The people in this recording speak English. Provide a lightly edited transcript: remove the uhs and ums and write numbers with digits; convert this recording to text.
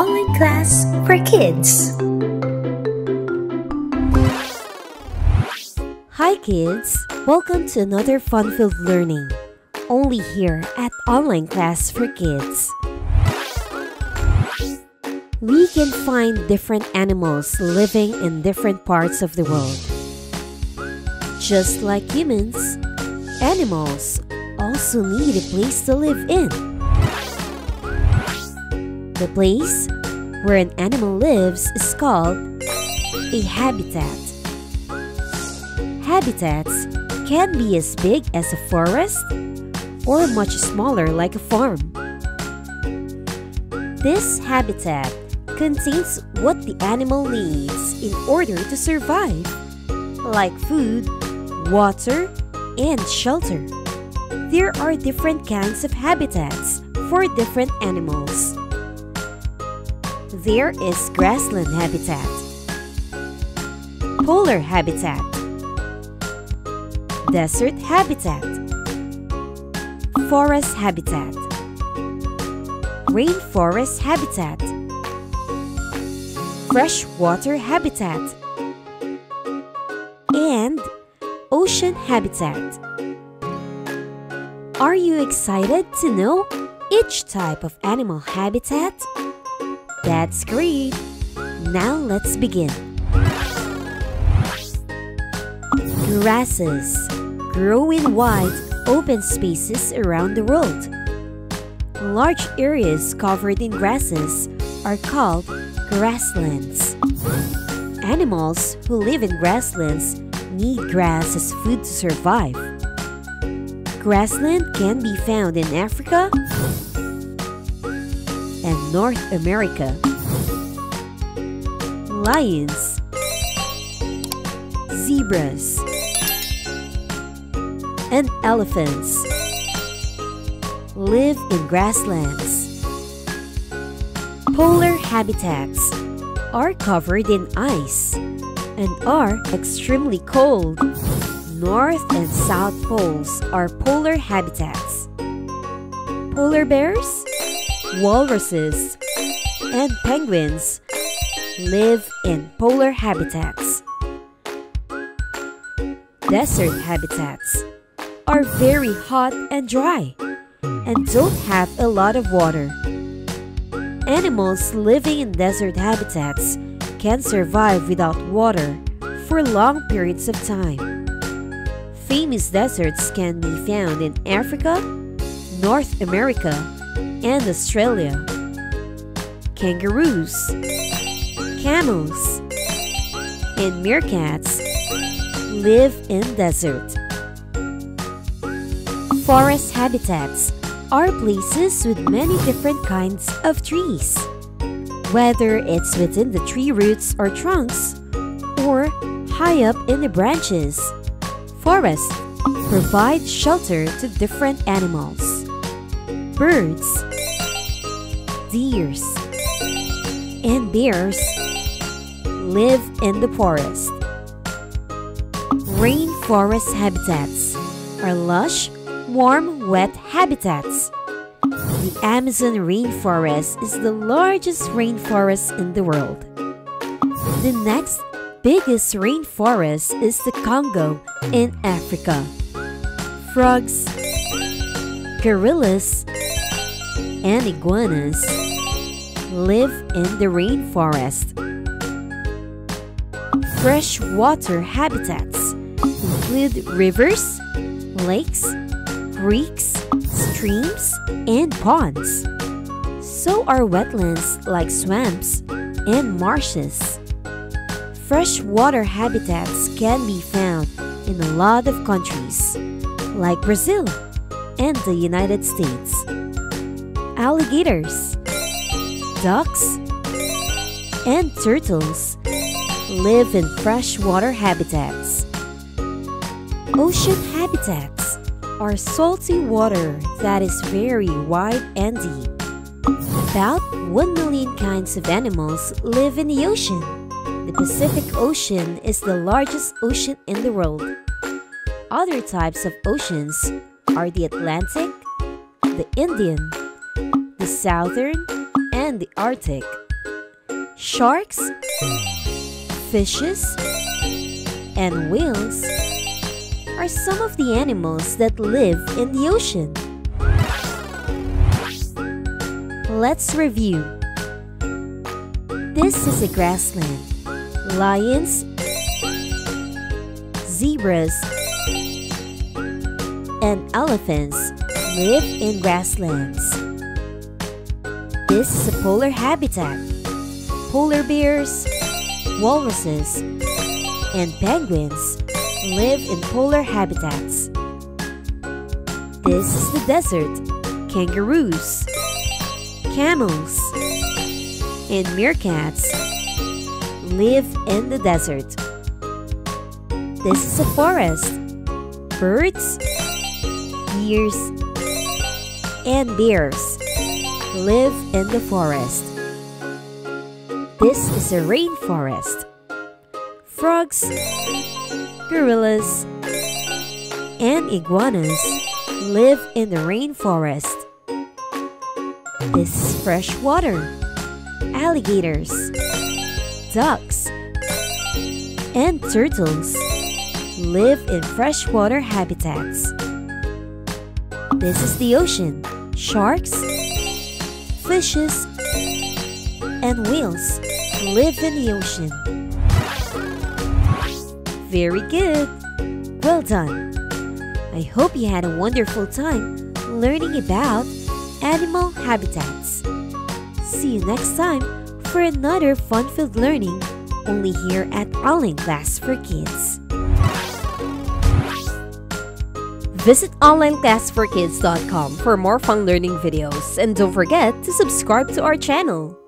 Online Class for Kids. Hi kids! Welcome to another fun-filled learning, only here at Online Class for Kids. We can find different animals living in different parts of the world. Just like humans, animals also need a place to live in. The place where an animal lives is called a habitat. Habitats can be as big as a forest or much smaller like a farm. This habitat contains what the animal needs in order to survive, like food, water, and shelter. There are different kinds of habitats for different animals. There is grassland habitat, polar habitat, desert habitat, forest habitat, rainforest habitat, freshwater habitat, and ocean habitat. Are you excited to know each type of animal habitat? That's great! Now let's begin. Grasses grow in wide, open spaces around the world. Large areas covered in grasses are called grasslands. Animals who live in grasslands need grass as food to survive. Grassland can be found in Africa and North America. Lions, zebras, and elephants live in grasslands. Polar habitats are covered in ice and are extremely cold. North and South Poles are polar habitats. Polar bears, walruses, and penguins live in polar habitats. Desert habitats are very hot and dry and don't have a lot of water. Animals living in desert habitats can survive without water for long periods of time. Famous deserts can be found in Africa, North America, and Australia. Kangaroos, camels, and meerkats live in desert. Forest habitats are places with many different kinds of trees. Whether it's within the tree roots or trunks, or high up in the branches, forests provide shelter to different animals. Birds, deers, and bears live in the forest. Rainforest habitats are lush, warm, wet habitats. The Amazon rainforest is the largest rainforest in the world. The next biggest rainforest is the Congo in Africa. Frogs, gorillas, and iguanas live in the rainforest. Freshwater habitats include rivers, lakes, creeks, streams, and ponds. So are wetlands like swamps and marshes. Freshwater habitats can be found in a lot of countries, like Brazil and the United States. Alligators, ducks, and turtles live in freshwater habitats. Ocean habitats are salty water that is very wide and deep. About 1 million kinds of animals live in the ocean. The Pacific Ocean is the largest ocean in the world. Other types of oceans are the Atlantic, the Indian, the Southern, and the Arctic. Sharks, fishes, and whales are some of the animals that live in the ocean. Let's review. This is a grassland. Lions, zebras, and elephants live in grasslands. This is a polar habitat. Polar bears, walruses, and penguins live in polar habitats. This is the desert. Kangaroos, camels, and meerkats live in the desert. This is a forest. Birds, deers, and bears live in the forest. This is a rainforest. Frogs, gorillas, and iguanas live in the rainforest. This is fresh water. Alligators, ducks, and turtles live in freshwater habitats. This is the ocean. Sharks, fishes, and whales live in the ocean. Very good! Well done! I hope you had a wonderful time learning about animal habitats. See you next time for another fun-filled learning only here at Online Class for Kids. Visit onlineclassforkids.com for more fun learning videos, and don't forget to subscribe to our channel.